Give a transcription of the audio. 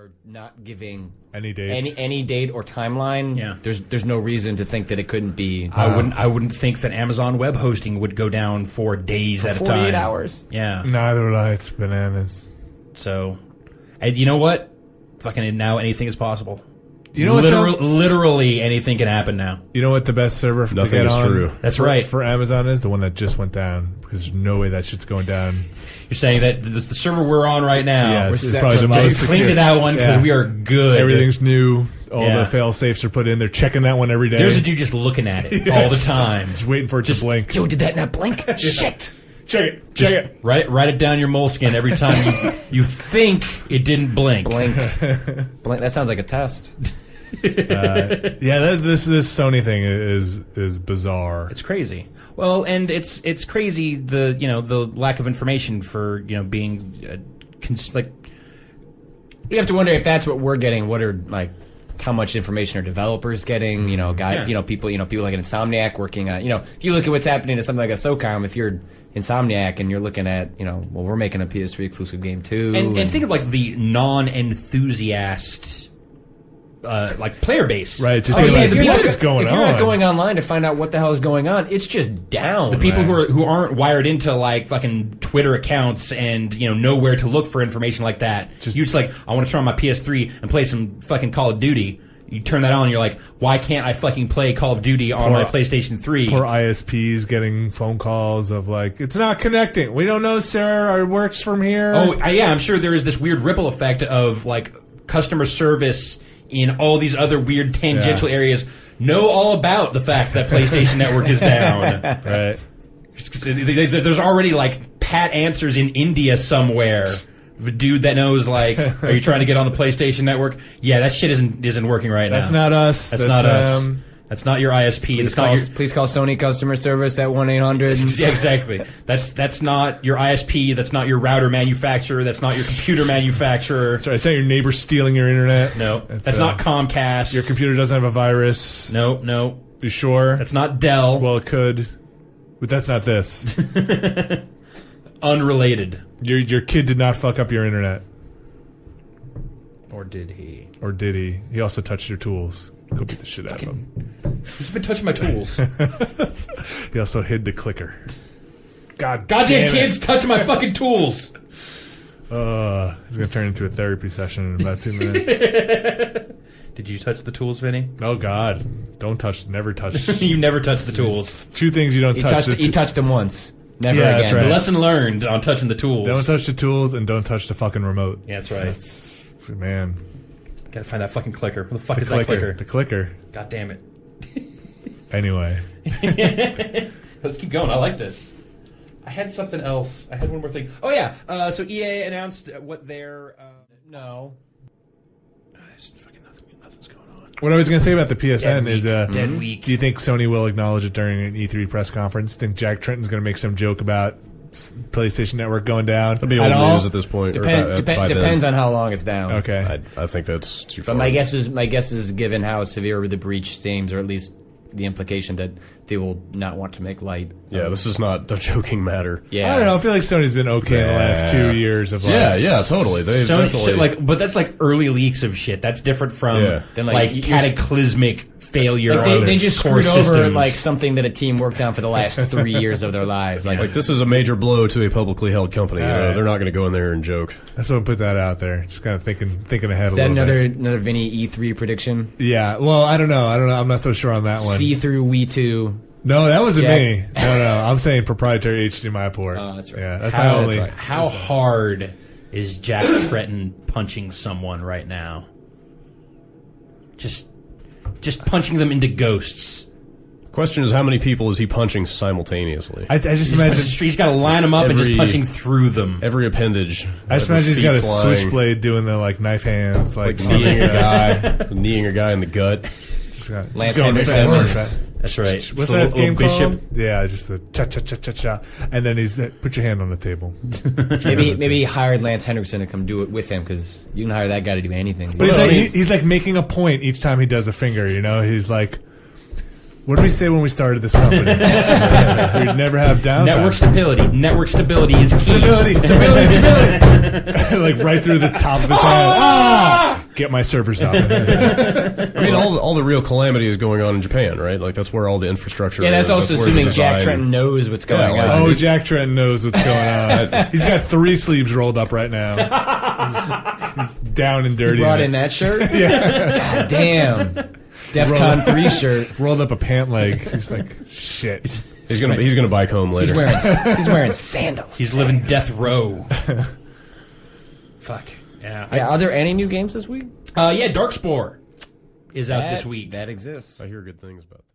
are not giving any date or timeline, yeah. There's no reason to think that it couldn't be. I wouldn't think that Amazon web hosting would go down for days at a time. 48 hours. Yeah. Neither would I. It's bananas. So, and you know what? Fucking now anything is possible. You know, literally anything can happen now. You know what the best server to get on? True. That's right. For Amazon is the one that just went down, because there's no way that shit's going down. You're saying that the server we're on right now, yeah, is probably the most secure. Cling to that one, because yeah. We are good. Everything's new. All yeah. The fail safes are put in. They're checking that one every day. There's a dude just looking at it all the time, just waiting for it to blink. Yo, did that not blink? Shit. Check it. Write it down your moleskin every time you think it didn't blink. Blink. That sounds like a test. This Sony thing is bizarre. It's crazy. Well, and it's crazy the lack of information for being like. You have to wonder if that's what we're getting. What are like. How much information are developers getting? People like an Insomniac working on. If you look at what's happening to something like a SOCOM, if you're Insomniac and you're looking at, well, we're making a PS3 exclusive game too, and think of like the non-enthusiast like player base, right? Just if you're not going online to find out what the hell is going on, it's just down. The people who aren't wired into like fucking Twitter accounts and know where to look for information like that. You're just like, I want to turn on my PS3 and play some fucking Call of Duty. You turn that on, and you're like, why can't I fucking play Call of Duty on my PlayStation 3? Poor ISPs getting phone calls of like, it's not connecting. We don't know, sir. It works from here. Oh yeah, I'm sure there is this weird ripple effect of like customer service. In all these other weird tangential areas, know all about the fact that PlayStation Network is down. Right? There's already like pat answers in India somewhere. The dude that knows, like, are you trying to get on the PlayStation Network? Yeah, that shit isn't working right now. That's not us. That's not us. That's not your ISP. Please call Sony customer service at 1-800. Yeah, exactly. That's not your ISP. That's not your router manufacturer. That's not your computer manufacturer. Sorry, it's not your neighbor stealing your internet. No, that's not Comcast. Your computer doesn't have a virus. No. You sure? That's not Dell. Well, it could, but that's not this. Unrelated. Your kid did not fuck up your internet. Or did he? Or did he? He also touched your tools. Go beat the shit out of him. He's been touching my tools. He also hid the clicker. Goddamn kids touching my fucking tools. It's going to turn into a therapy session in about 2 minutes. Did you touch the tools, Vinny? Oh, God. Don't touch. Never touch. You never touch the tools. Two things you don't touch. He touched them once. Never again. That's right. The lesson learned on touching the tools. Don't touch the tools and don't touch the fucking remote. Yeah, that's right. That's, man. Gotta find that fucking clicker. Where the fuck is that clicker? The clicker. God damn it. Anyway. Let's keep going. I like this. I had something else. I had one more thing. Oh, yeah. So EA announced what their... There's fucking nothing's going on. What I was going to say about the PSN is... Dead week. Do you think Sony will acknowledge it during an E3 press conference? Think Jack Trenton's going to make some joke about... PlayStation Network going down. It'll be old news at this point. Depends on how long it's down. Okay, I think that's too far. But my guess is given how severe the breach seems, or at least the implication that they will not want to make light. Yeah, this is not a joking matter. Yeah, I don't know. I feel like Sony's been okay in the last 2 years of like, yeah, totally. They definitely but that's like early leaks of shit. That's different from than like cataclysmic failure. Like they just screwed over like something that a team worked on for the last 3 years of their lives. Like this is a major blow to a publicly held company. They're not going to go in there and joke. That's what I put that out there. Just kind of thinking ahead. Is that another Vinny E3 prediction? Yeah. Well, I don't know. I'm not so sure on that one. See through Wii 2. No, that wasn't me. No. I'm saying proprietary HDMI port. Oh, that's right. Yeah, that's my only. That's right. How hard is Jack Trenton punching someone right now? Just punching them into ghosts. The question is, how many people is he punching simultaneously? I just imagine he's got to line them up and just punching through them. Every appendage. I just imagine he's got a switchblade doing the like knife hands, like kneeing a guy in the gut. Lance Henderson. That's right. What's that game called? Yeah, just the cha-cha-cha-cha-cha. And then he's put your hand on the table. Maybe he hired Lance Henderson to come do it with him, because you can hire that guy to do anything. But he's like making a point each time he does a finger, He's like, what did we say when we started this company? We'd never have downtime. Network stability. Network stability is key. Stability. Like right through the top of his hand. Ah! Get my servers out. I mean, all the real calamity is going on in Japan, right? Like, that's where all the infrastructure is. Yeah, that's also assuming Jack Trenton knows what's going on. Oh, Jack Trenton knows what's going on. He's got three sleeves rolled up right now. He's down and dirty. He brought in that shirt? Yeah. God damn. Devcon 3 shirt. Rolled up a pant leg. He's like, shit. He's gonna bike home later. He's wearing sandals. He's living death row. Fuck. Yeah. Are there any new games this week? Yeah, Darkspore is out this week. That exists. I hear good things about that.